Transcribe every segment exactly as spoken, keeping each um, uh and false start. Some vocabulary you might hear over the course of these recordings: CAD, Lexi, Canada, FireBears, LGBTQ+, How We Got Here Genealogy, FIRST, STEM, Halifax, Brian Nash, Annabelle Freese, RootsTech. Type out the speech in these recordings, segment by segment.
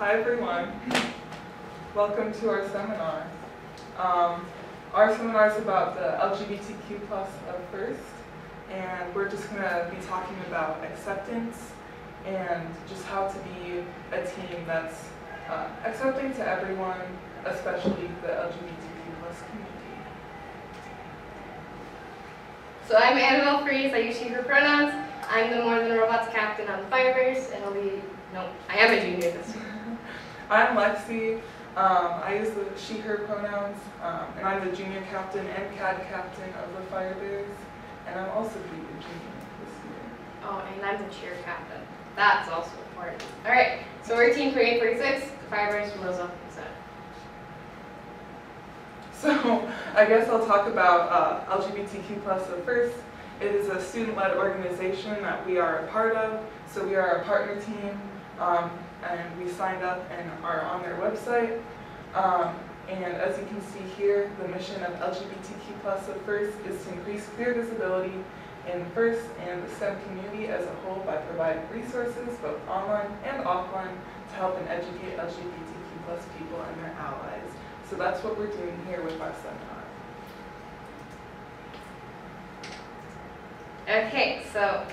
Hi everyone, welcome to our seminar. Um, our seminar is about the L G B T Q plus of FIRST, and we're just going to be talking about acceptance and just how to be a team that's uh, accepting to everyone, especially the L G B T Q plus community. So I'm Annabelle Freese, I use she, her pronouns. I'm the More Than Robots captain on the FireBears, and I'll be, no, I am a junior this year. I'm Lexi, um, I use the she, her pronouns, um, and I'm the junior captain and C A D captain of the FireBears, and I'm also the junior this year. Oh, and I'm the cheer captain. That's also important. Alright, so we're team twenty-eight forty-six, the FireBears from Rosa. So, I guess I'll talk about uh, L G B T Q plus of FIRST. It is a student-led organization that we are a part of, so we are a partner team. Um, and we signed up and are on their website. Um, and as you can see here, the mission of L G B T Q plus of FIRST is to increase queer visibility in FIRST and the STEM community as a whole by providing resources, both online and offline, to help and educate L G B T Q plus people and their allies. So that's what we're doing here with our seminar. Okay, so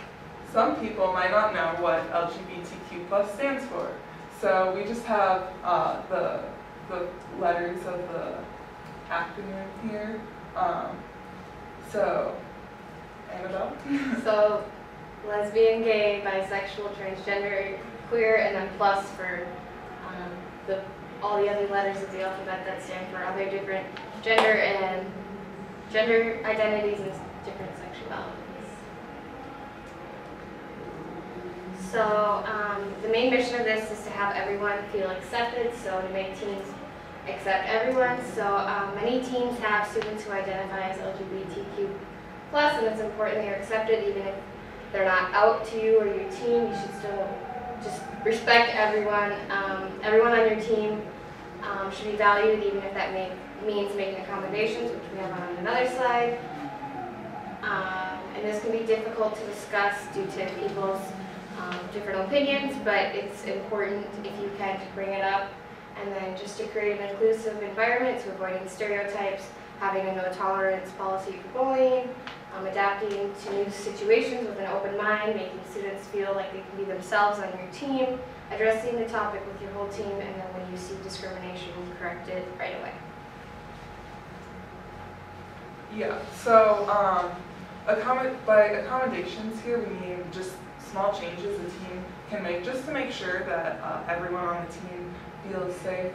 some people might not know what L G B T Q plus stands for, so we just have uh, the, the letters of the acronym here. Um, so, Annabelle? So, lesbian, gay, bisexual, transgender, queer, and then plus for um, the, all the other letters of the alphabet that stand for other different gender and gender identities and different sexualities. So um, the main mission of this is to have everyone feel accepted, so to make teams accept everyone. So um, many teams have students who identify as L G B T Q plus, and it's important they're accepted. Even if they're not out to you or your team, you should still just respect everyone. Um, everyone on your team um, should be valued, even if that may, means making accommodations, which we have on another slide. Um, and this can be difficult to discuss due to people's Um, different opinions, but it's important if you can to bring it up, and then just to create an inclusive environment, so avoiding stereotypes, having a no tolerance policy for bullying, um, adapting to new situations with an open mind, making students feel like they can be themselves on your team, addressing the topic with your whole team, and then when you see discrimination, correct it right away. Yeah, so um, accommod- by accommodations here we mean just small changes a team can make just to make sure that uh, everyone on the team feels safe.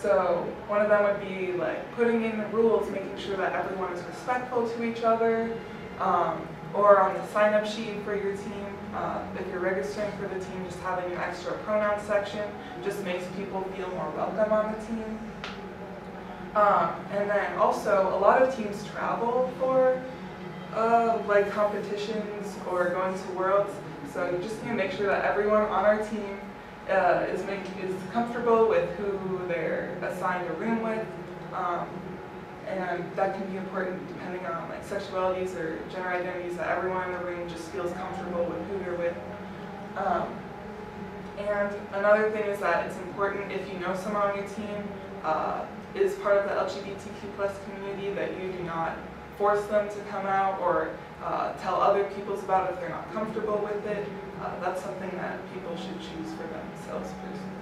So one of them would be like putting in the rules, making sure that everyone is respectful to each other, um, or on the sign-up sheet for your team, uh, if you're registering for the team, just having an extra pronoun section just makes people feel more welcome on the team. Um, and then also a lot of teams travel for uh, like competitions or going to worlds. So you just need to make sure that everyone on our team uh, is, make, is comfortable with who they're assigned a room with, um, and that can be important depending on like sexualities or gender identities, that everyone in the room just feels comfortable with who you're with. Um, and another thing is that it's important if you know someone on your team uh, is part of the L G B T Q plus community that you do not force them to come out or uh, tell other people about it if they're not comfortable with it. Uh, that's something that people should choose for themselves personally.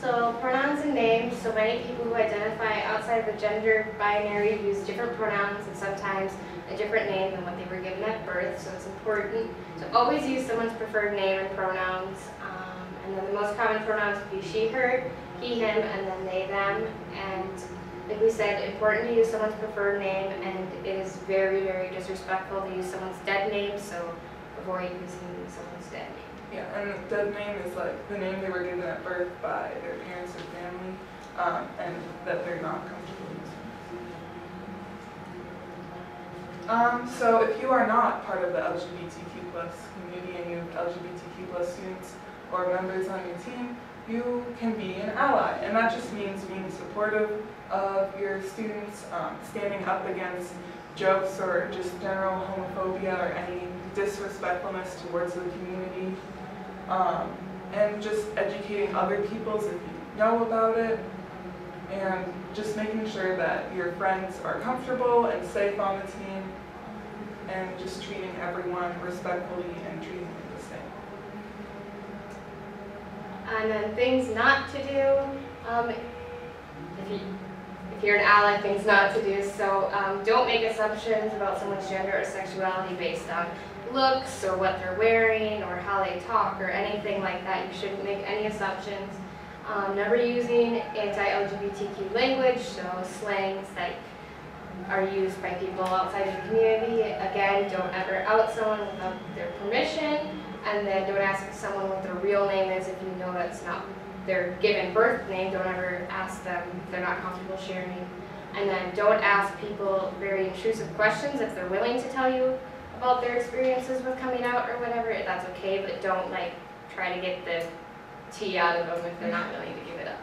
So pronouns and names. So many people who identify outside the gender binary use different pronouns and sometimes a different name than what they were given at birth. So it's important to always use someone's preferred name and pronouns. Um, and then the most common pronouns would be she, her, he, him, and then they, them. And like we said, important to use someone's preferred name, and it is very, very disrespectful to use someone's dead name, so avoid using someone's dead name. Yeah, and dead name is like the name they were given at birth by their parents or family, um, and that they're not comfortable using. Um, so if you are not part of the L G B T Q plus community and you have L G B T Q plus students or members on your team, you can be an ally, and that just means being supportive of your students, um, standing up against jokes or just general homophobia or any disrespectfulness towards the community. Um, and just educating other people if you know about it, and just making sure that your friends are comfortable and safe on the team, and just treating everyone respectfully and treating them the same. And then things not to do. Um, if, you, if you're an ally, things not to do. So um, don't make assumptions about someone's gender or sexuality based on looks or what they're wearing or how they talk or anything like that. You shouldn't make any assumptions. Um, never using anti-L G B T Q language, so slangs that are used by people outside of the community. Again, don't ever out someone without their permission, and then don't ask someone what their real name is if you know that's not their given birth name. Don't ever ask them if they're not comfortable sharing. And then don't ask people very intrusive questions if they're willing to tell you about their experiences with coming out or whatever. That's okay, but don't like try to get the tea out of them if they're not willing to give it up.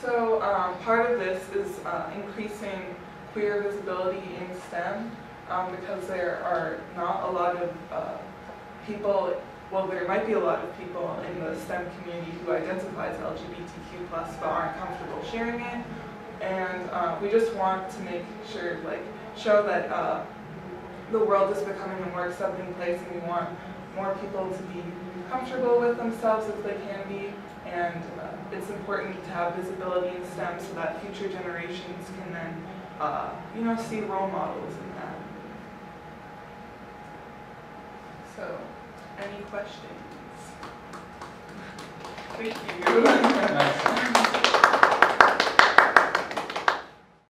So um, part of this is uh, increasing queer visibility in STEM um, because there are not a lot of uh, people, well there might be a lot of people in the STEM community who identify as L G B T Q plus but aren't comfortable sharing it, and uh, we just want to make sure, like, show that uh, the world is becoming a more accepting place, and we want more people to be comfortable with themselves if they can be, and uh, it's important to have visibility in STEM so that future generations can then, uh, you know, see role models in that. So, any questions? Thank you.